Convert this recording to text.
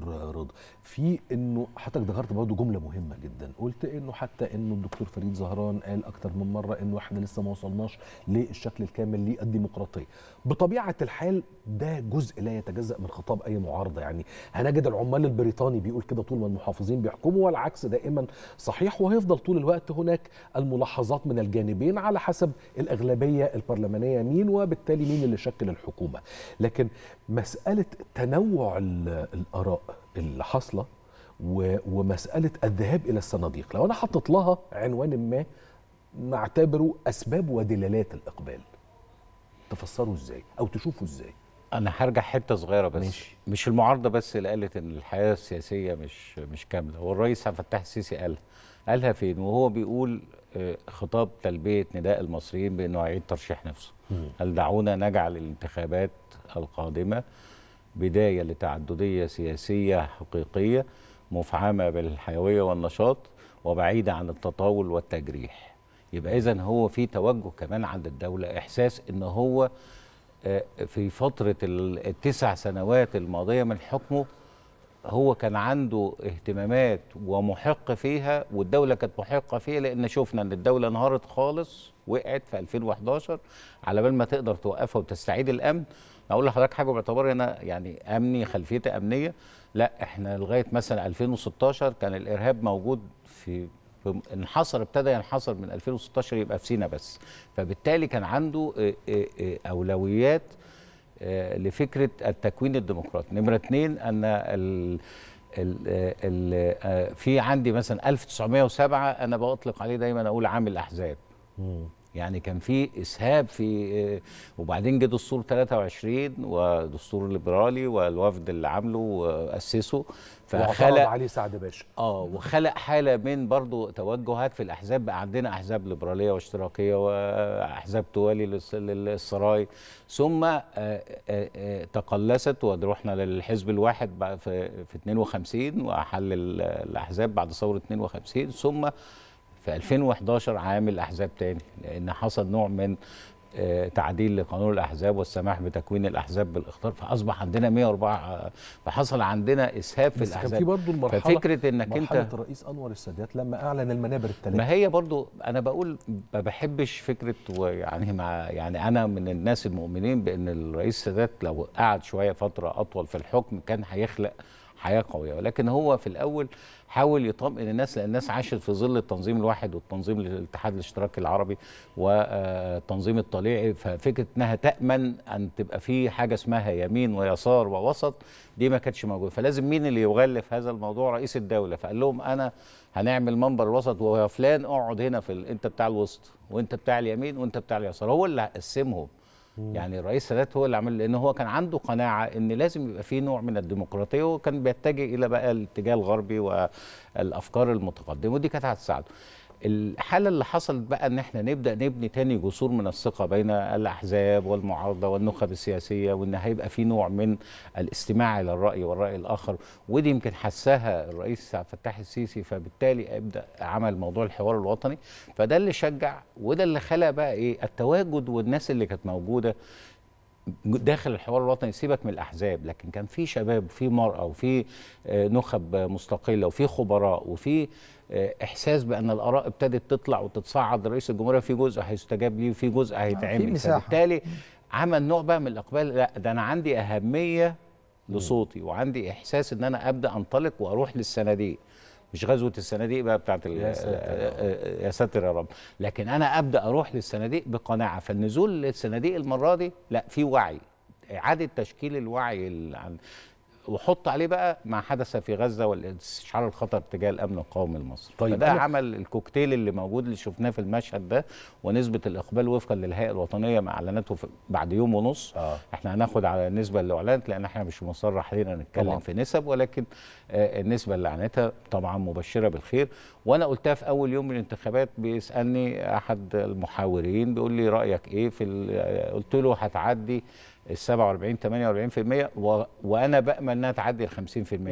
دكتور رضا، في انه حضرتك ذكرت برضه جمله مهمه جدا، قلت انه حتى انه الدكتور فريد زهران قال اكتر من مره انه احنا لسه ما وصلناش للشكل الكامل للديمقراطيه. بطبيعه الحال ده جزء لا يتجزأ من خطاب اي معارضه، يعني هنجد العمال البريطاني بيقول كده طول ما المحافظين بيحكموا، والعكس دائما صحيح، وهيفضل طول الوقت هناك الملاحظات من الجانبين على حسب الاغلبيه البرلمانيه مين، وبالتالي مين اللي شكل الحكومه. لكن مساله تنوع الاراء اللي حاصله ومساله الذهاب الى الصناديق، لو انا حطيت لها عنوان ما نعتبره اسباب ودلالات الاقبال، تفسروا ازاي او تشوفوا ازاي؟ انا هرجع حته صغيره بس، ماشي. مش المعارضه بس اللي قالت ان الحياه السياسيه مش كامله، هو الرئيس عبد الفتاح السيسي قالها فين وهو بيقول خطاب تلبيه نداء المصريين بانه هيعيد ترشيح نفسه. هل دعونا نجعل الانتخابات القادمه بدايه لتعدديه سياسيه حقيقيه مفعمه بالحيويه والنشاط وبعيده عن التطاول والتجريح. يبقى اذا هو في توجه كمان عند الدوله، احساس ان هو في فتره ال9 سنوات الماضيه من حكمه هو كان عنده اهتمامات ومحق فيها، والدولة كانت محقة فيها، لأن شفنا أن الدولة انهارت خالص، وقعت في 2011 على بال ما تقدر توقفها وتستعيد الأمن. أقول لحضرتك حاجة باعتباري أنا يعني أمني، خلفيتي أمنية، لا إحنا لغاية مثلا 2016 كان الإرهاب موجود انحصر، ابتدى ينحصر من 2016 يبقى في سينا بس، فبالتالي كان عنده أولويات لفكرة التكوين الديمقراطي. نمرة 2 أن في عندي مثلا 1907 أنا بأطلق عليه دايما، أقول عام الأحزاب. يعني كان في إسهاب في، وبعدين جه دستور 23 ودستور الليبرالي والوفد اللي عامله وأسسه، فخلق علي سعد باشا وخلق حاله من برضه توجهات في الاحزاب. بقى عندنا احزاب ليبراليه واشتراكيه واحزاب توالي للسراي، ثم تقلصت ورحنا للحزب الواحد بقى في 52 وحل الاحزاب بعد ثوره 52، ثم في 2011 عام الاحزاب تاني، لان حصل نوع من تعديل لقانون الأحزاب والسماح بتكوين الأحزاب بالاختيار، فأصبح عندنا 104، فحصل عندنا إسهاب في الأحزاب. كان في برضه المرحلة، ففكرة إنك أنت الرئيس أنور السادات لما أعلن المنابر ال3، ما هي برضه أنا بقول ما بحبش فكرة، ويعني مع يعني أنا من الناس المؤمنين بأن الرئيس السادات لو قعد شوية فترة أطول في الحكم كان هيخلق حياة قوية، ولكن هو في الأول حاول يطمئن الناس، لأن الناس عاشت في ظل التنظيم الواحد والتنظيم الاتحاد الاشتراكي العربي والتنظيم الطليعي، ففكرة أنها تأمن أن تبقى في حاجة اسمها يمين ويسار ووسط دي ما كانتش موجودة، فلازم مين اللي يغلف هذا الموضوع؟ رئيس الدولة. فقال لهم أنا هنعمل منبر وسط، ويا فلان اقعد هنا في أنت بتاع الوسط وأنت بتاع اليمين وأنت بتاع اليسار، هو اللي هقسمهم. يعني الرئيس السادات هو اللي عمل، لأن هو كان عنده قناعة إن لازم يبقى فيه نوع من الديمقراطية، وكان بيتجه إلى بقى الاتجاه الغربي والأفكار المتقدمة، ودي كانت هتساعده. الحالة اللي حصلت بقى إن إحنا نبدأ نبني تاني جسور من الثقة بين الأحزاب والمعارضة والنخب السياسية، وإن هيبقى فيه نوع من الاستماع إلى الرأي والرأي الآخر، ودي يمكن حسها الرئيس عبد الفتاح السيسي، فبالتالي أبدأ عمل موضوع الحوار الوطني، فده اللي شجع وده اللي خلق بقى إيه التواجد والناس اللي كانت موجودة داخل الحوار الوطني. سيبك من الأحزاب، لكن كان في شباب وفي مرأة وفي نخب مستقلة وفي خبراء وفي إحساس بأن الآراء ابتدت تطلع وتتصاعد. رئيس الجمهورية في جزء هيستجاب ليه وفي جزء هيتعمل، فبالتالي عمل نوع بقى من الإقبال، لا ده أنا عندي أهمية لصوتي وعندي إحساس إن أنا أبدأ أنطلق وأروح للصناديق، مش غزوة الصناديق بقى بتاعت يا ساتر يا رب، لكن أنا أبدأ أروح للصناديق بقناعة. فالنزول للصناديق المرة دي لا، في وعي، إعادة تشكيل الوعي، وحط عليه بقى ما حدث في غزة والاستشعار الخطر تجاه الأمن القومي المصري. طيب فده عمل الكوكتيل اللي موجود اللي شفناه في المشهد ده، ونسبة الإقبال وفقا للهيئة الوطنية ما أعلنته بعد يوم ونص. احنا هناخد على النسبة اللي أعلنت، لأن احنا مش مصرح لينا نتكلم طبعا في نسب، ولكن النسبة اللي أعلنتها طبعا مبشرة بالخير. وأنا قلتها في أول يوم من الانتخابات، بيسألني أحد المحاورين بيقول لي رأيك إيه في، قلت له هتعدي 47-48%، وأنا بأمل أنها تعدي 50%.